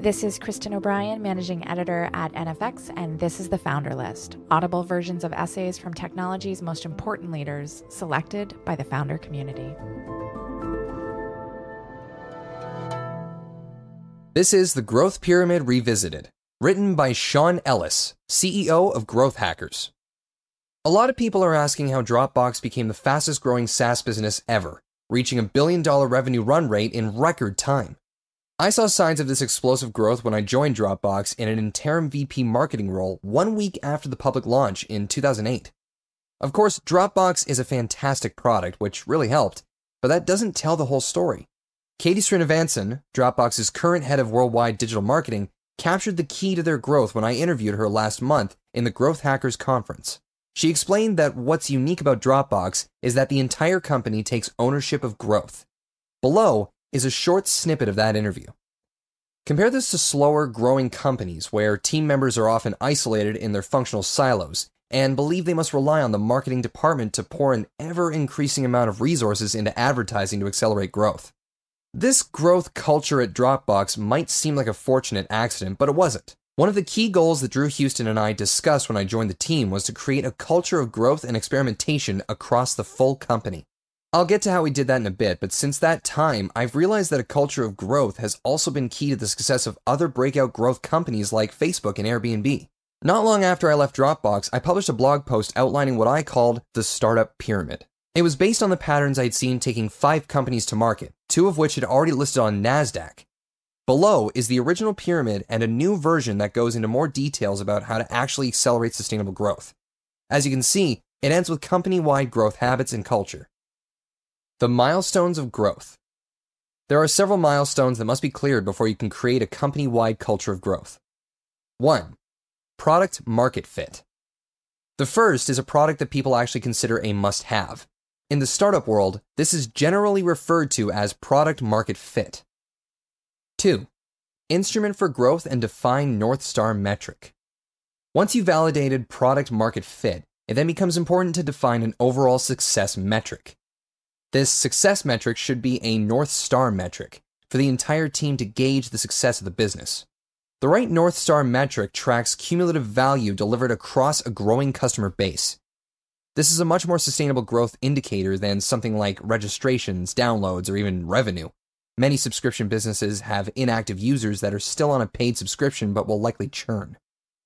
This is Kristen O'Brien, managing editor at NFX, and this is The Founder List, audible versions of essays from technology's most important leaders, selected by the founder community. This is The Growth Pyramid Revisited, written by Sean Ellis, CEO of Growth Hackers. A lot of people are asking how Dropbox became the fastest-growing SaaS business ever, reaching $1 billion revenue run rate in record time. I saw signs of this explosive growth when I joined Dropbox in an interim VP marketing role 1 week after the public launch in 2008. Of course, Dropbox is a fantastic product, which really helped, but that doesn't tell the whole story. Katie Srinivasan, Dropbox's current head of worldwide digital marketing, captured the key to their growth when I interviewed her last month in the Growth Hackers Conference. She explained that what's unique about Dropbox is that the entire company takes ownership of growth. Below is a short snippet of that interview. Compare this to slower growing companies where team members are often isolated in their functional silos and believe they must rely on the marketing department to pour an ever-increasing amount of resources into advertising to accelerate growth. This growth culture at Dropbox might seem like a fortunate accident, but it wasn't. One of the key goals that Drew Houston and I discussed when I joined the team was to create a culture of growth and experimentation across the full company. I'll get to how we did that in a bit, but since that time, I've realized that a culture of growth has also been key to the success of other breakout growth companies like Facebook and Airbnb. Not long after I left Dropbox, I published a blog post outlining what I called the startup pyramid. It was based on the patterns I'd seen taking 5 companies to market, 2 of which had already listed on NASDAQ. Below is the original pyramid and a new version that goes into more details about how to actually accelerate sustainable growth. As you can see, it ends with company-wide growth habits and culture. The milestones of growth. There are several milestones that must be cleared before you can create a company-wide culture of growth. 1. Product market fit. The first is a product that people actually consider a must-have. In the startup world, this is generally referred to as product market fit. 2. Instrument for growth and define North Star metric. Once you've validated product market fit, it then becomes important to define an overall success metric. This success metric should be a North Star metric for the entire team to gauge the success of the business. The right North Star metric tracks cumulative value delivered across a growing customer base. This is a much more sustainable growth indicator than something like registrations, downloads, or even revenue. Many subscription businesses have inactive users that are still on a paid subscription but will likely churn.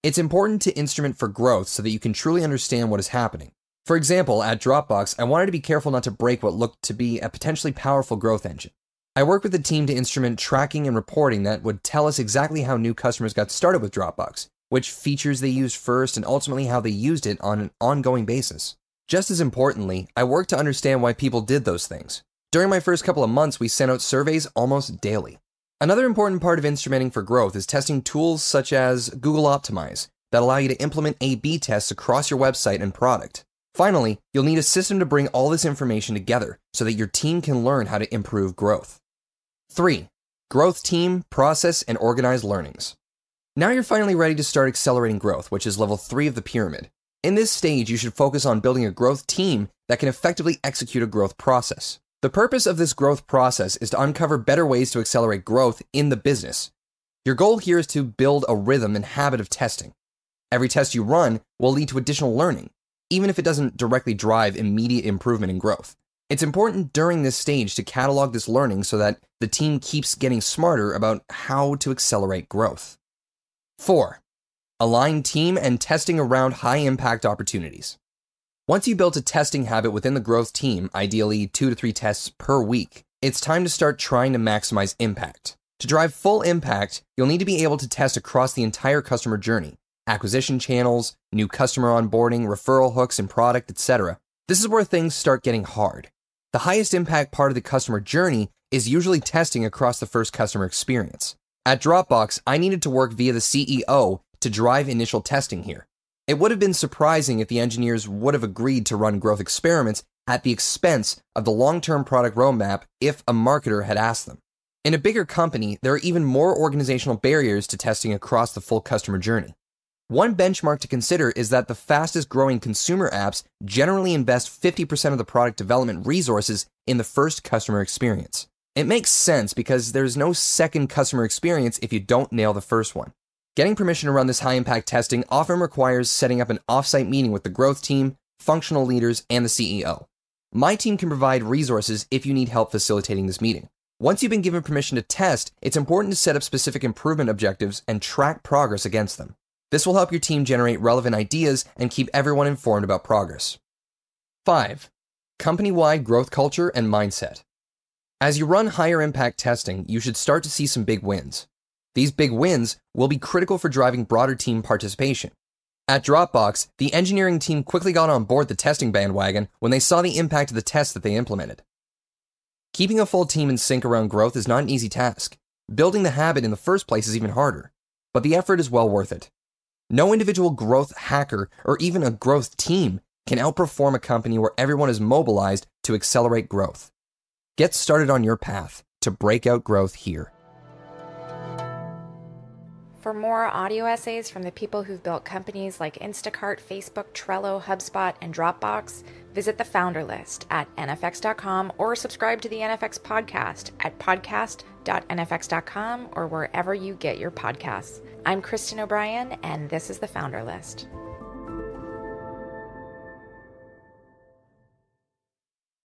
It's important to instrument for growth so that you can truly understand what is happening. For example, at Dropbox, I wanted to be careful not to break what looked to be a potentially powerful growth engine. I worked with the team to instrument tracking and reporting that would tell us exactly how new customers got started with Dropbox, which features they used first, and ultimately how they used it on an ongoing basis. Just as importantly, I worked to understand why people did those things. During my first couple of months, we sent out surveys almost daily. Another important part of instrumenting for growth is testing tools such as Google Optimize that allow you to implement A/B tests across your website and product. Finally, you'll need a system to bring all this information together so that your team can learn how to improve growth. 3. Growth team, process, and organized learnings. Now you're finally ready to start accelerating growth, which is level 3 of the pyramid. In this stage, you should focus on building a growth team that can effectively execute a growth process. The purpose of this growth process is to uncover better ways to accelerate growth in the business. Your goal here is to build a rhythm and habit of testing. Every test you run will lead to additional learning, even if it doesn't directly drive immediate improvement in growth. It's important during this stage to catalog this learning so that the team keeps getting smarter about how to accelerate growth. 4. Align team and testing around high-impact opportunities. Once you built a testing habit within the growth team, ideally 2 to 3 tests per week, it's time to start trying to maximize impact. To drive full impact, you'll need to be able to test across the entire customer journey: acquisition channels, new customer onboarding, referral hooks and product, etc. This is where things start getting hard. The highest impact part of the customer journey is usually testing across the first customer experience. At Dropbox, I needed to work via the CEO to drive initial testing here. It would have been surprising if the engineers would have agreed to run growth experiments at the expense of the long-term product roadmap if a marketer had asked them. In a bigger company, there are even more organizational barriers to testing across the full customer journey. One benchmark to consider is that the fastest growing consumer apps generally invest 50% of the product development resources in the first customer experience. It makes sense because there's no second customer experience if you don't nail the first one. Getting permission to run this high-impact testing often requires setting up an off-site meeting with the growth team, functional leaders, and the CEO. My team can provide resources if you need help facilitating this meeting. Once you've been given permission to test, it's important to set up specific improvement objectives and track progress against them. This will help your team generate relevant ideas and keep everyone informed about progress. 5. Company-wide growth culture and mindset. As you run higher impact testing, you should start to see some big wins. These big wins will be critical for driving broader team participation. At Dropbox, the engineering team quickly got on board the testing bandwagon when they saw the impact of the tests that they implemented. Keeping a full team in sync around growth is not an easy task. Building the habit in the first place is even harder, but the effort is well worth it. No individual growth hacker or even a growth team can outperform a company where everyone is mobilized to accelerate growth. Get started on your path to breakout growth here. For more audio essays from the people who've built companies like Instacart, Facebook, Trello, HubSpot, and Dropbox, visit the Founder List at nfx.com or subscribe to the NFX podcast at podcast.nfx.com or wherever you get your podcasts. I'm Kristen O'Brien, and this is the Founder List.